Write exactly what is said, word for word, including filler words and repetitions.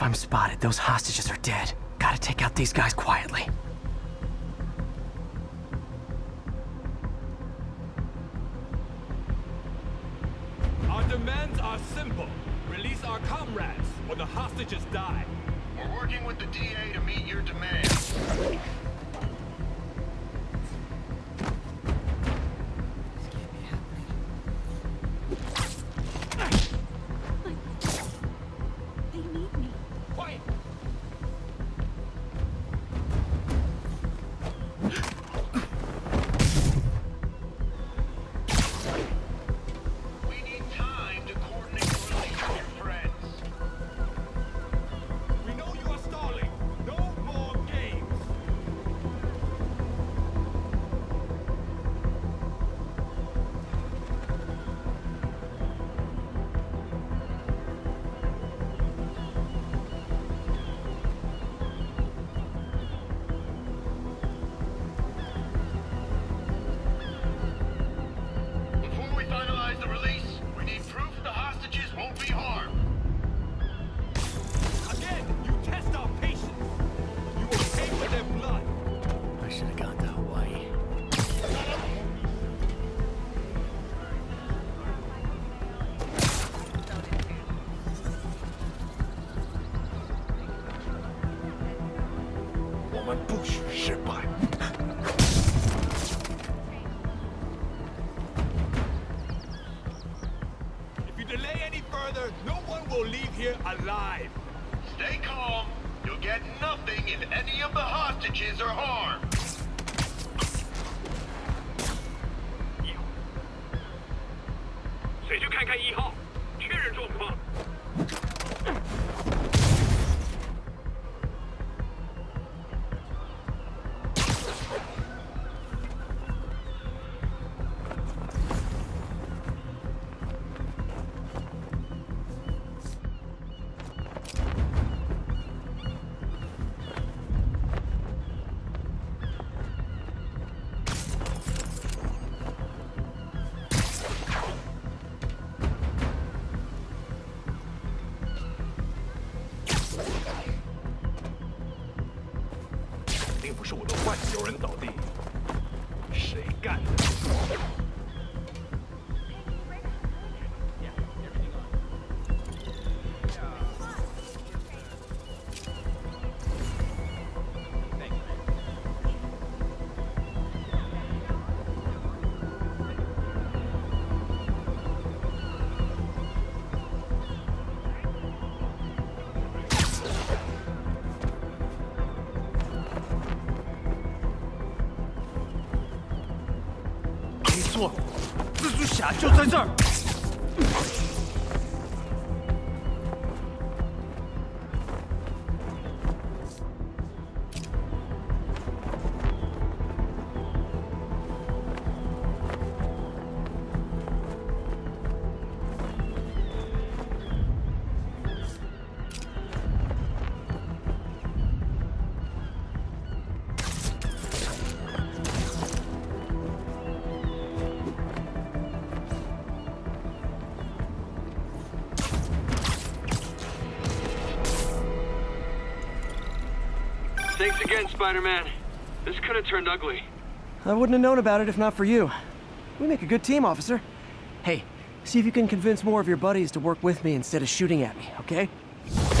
If I'm spotted, those hostages are dead. Gotta take out these guys quietly. Our demands are simple. Release our comrades, or the hostages die. We're working with the D A to meet your demands. Alive. Stay calm. You'll get nothing if any of the hostages are harmed.蜘蛛侠就在这儿。 Thanks again, Spider-Man. This could have turned ugly. I wouldn't have known about it if not for you. We make a good team, officer. Hey, see if you can convince more of your buddies to work with me instead of shooting at me, okay?